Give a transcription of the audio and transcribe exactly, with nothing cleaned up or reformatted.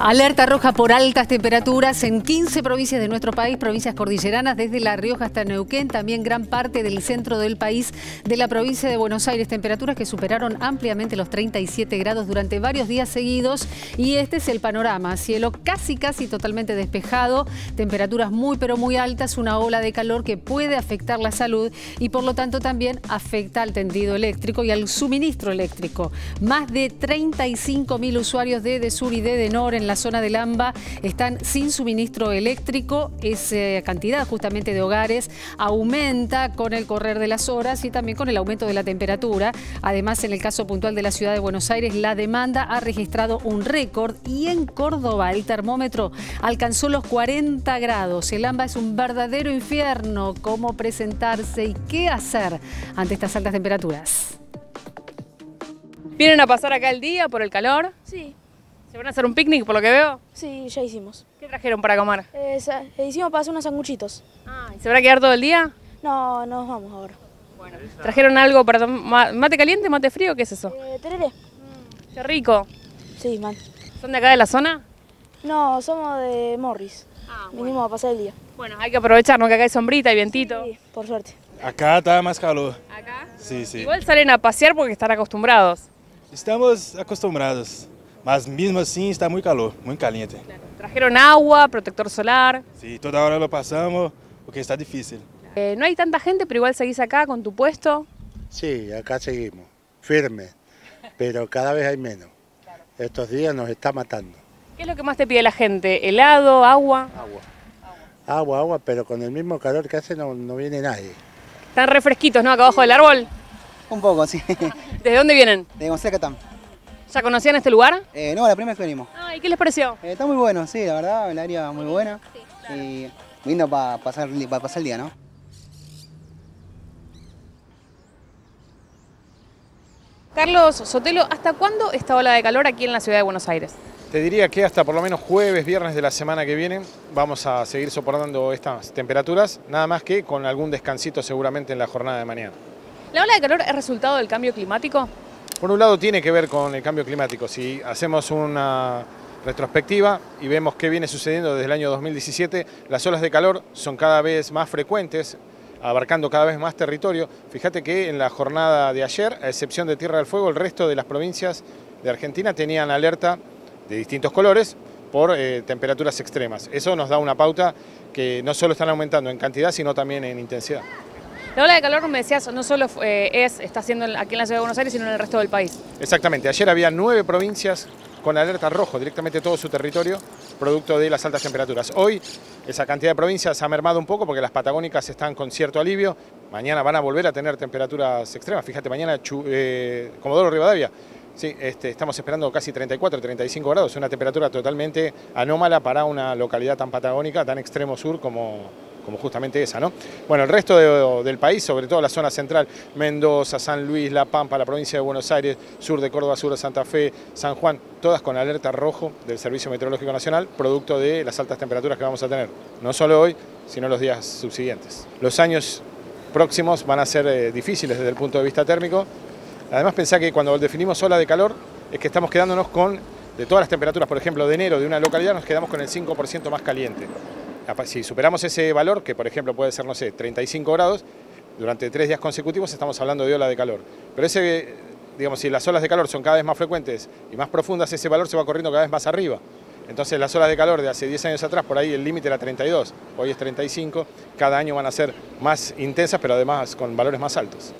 Alerta roja por altas temperaturas en quince provincias de nuestro país, provincias cordilleranas, desde La Rioja hasta Neuquén, también gran parte del centro del país, de la provincia de Buenos Aires, temperaturas que superaron ampliamente los treinta y siete grados durante varios días seguidos. Y este es el panorama, cielo casi casi totalmente despejado, temperaturas muy pero muy altas, una ola de calor que puede afectar la salud y por lo tanto también afecta al tendido eléctrico y al suministro eléctrico. Más de treinta y cinco mil usuarios de EDESUR y de EDENOR en la zona del AMBA están sin suministro eléctrico. Esa cantidad justamente de hogares aumenta con el correr de las horas y también con el aumento de la temperatura. Además, en el caso puntual de la ciudad de Buenos Aires, la demanda ha registrado un récord y en Córdoba el termómetro alcanzó los cuarenta grados. El AMBA es un verdadero infierno. ¿Cómo presentarse y qué hacer ante estas altas temperaturas? ¿Vienen a pasar acá el día por el calor? Sí. ¿Se van a hacer un picnic por lo que veo? Sí, ya hicimos. ¿Qué trajeron para comer? Eh, hicimos para hacer unos sanguchitos. Ah, ¿y se van a quedar todo el día? No, nos vamos ahora. Bueno, ¿trajeron algo para tomar? ¿Mate caliente, mate frío? ¿Qué es eso? Eh, tereré. Mm, qué rico. Sí, man. ¿Son de acá de la zona? No, somos de Morris. Ah, bueno. Vinimos a pasar el día. Bueno, hay que aprovechar, ¿no? Que acá hay sombrita y vientito. Sí, por suerte. Acá está más calor. ¿Acá? Sí, sí. Igual salen a pasear porque están acostumbrados. Estamos acostumbrados. Mas mismo assim está muito calor, muito caliente. Claro. Trajeron agua, protector solar. Sí, toda hora lo pasamos porque está difícil. Eh, no hay tanta gente, pero igual seguís acá con tu puesto. Sí, acá seguimos, firme, pero cada vez hay menos. Claro. Estos días nos está matando. ¿Qué es lo que más te pide la gente? ¿Helado, agua? Agua, agua, agua, agua, pero con el mismo calor que hace no, no viene nadie. Están refresquitos, ¿no? Acá abajo del árbol. Un poco, sí. ¿Desde dónde vienen? De González Catán. ¿Ya conocían este lugar? Eh, no, la primera vez que venimos. Ah, ¿y qué les pareció? Eh, está muy bueno, sí, la verdad, el área muy buena. Sí, claro. Y lindo para pasar, para pasar el día, ¿no? Carlos Sotelo, ¿hasta cuándo esta ola de calor aquí en la ciudad de Buenos Aires? Te diría que hasta por lo menos jueves, viernes de la semana que viene vamos a seguir soportando estas temperaturas, nada más que con algún descansito seguramente en la jornada de mañana. ¿La ola de calor es resultado del cambio climático? Por un lado tiene que ver con el cambio climático. Si hacemos una retrospectiva y vemos qué viene sucediendo desde el año dos mil diecisiete, las olas de calor son cada vez más frecuentes, abarcando cada vez más territorio. Fíjate que en la jornada de ayer, a excepción de Tierra del Fuego, el resto de las provincias de Argentina tenían alerta de distintos colores por eh, temperaturas extremas. Eso nos da una pauta que no solo están aumentando en cantidad, sino también en intensidad. La ola de calor, me decías, no solo eh, es, está haciendo aquí en la ciudad de Buenos Aires, sino en el resto del país. Exactamente. Ayer había nueve provincias con alerta rojo, directamente todo su territorio, producto de las altas temperaturas. Hoy esa cantidad de provincias ha mermado un poco porque las patagónicas están con cierto alivio. Mañana van a volver a tener temperaturas extremas. Fíjate, mañana Chu, eh, Comodoro Rivadavia. Sí, este, estamos esperando casi treinta y cuatro, treinta y cinco grados. Una temperatura totalmente anómala para una localidad tan patagónica, tan extremo sur como... como justamente esa, ¿no? Bueno, el resto de, del país, sobre todo la zona central, Mendoza, San Luis, La Pampa, la provincia de Buenos Aires, sur de Córdoba, sur de Santa Fe, San Juan, todas con alerta rojo del Servicio Meteorológico Nacional, producto de las altas temperaturas que vamos a tener, no solo hoy, sino los días subsiguientes. Los años próximos van a ser eh, difíciles desde el punto de vista térmico. Además, pensá que cuando definimos ola de calor, es que estamos quedándonos con, de todas las temperaturas, por ejemplo, de enero de una localidad, nos quedamos con el cinco por ciento más caliente. Si superamos ese valor, que por ejemplo puede ser, no sé, treinta y cinco grados, durante tres días consecutivos estamos hablando de ola de calor. Pero ese, digamos, si las olas de calor son cada vez más frecuentes y más profundas, ese valor se va corriendo cada vez más arriba. Entonces las olas de calor de hace diez años atrás, por ahí el límite era treinta y dos, hoy es treinta y cinco, cada año van a ser más intensas, pero además con valores más altos.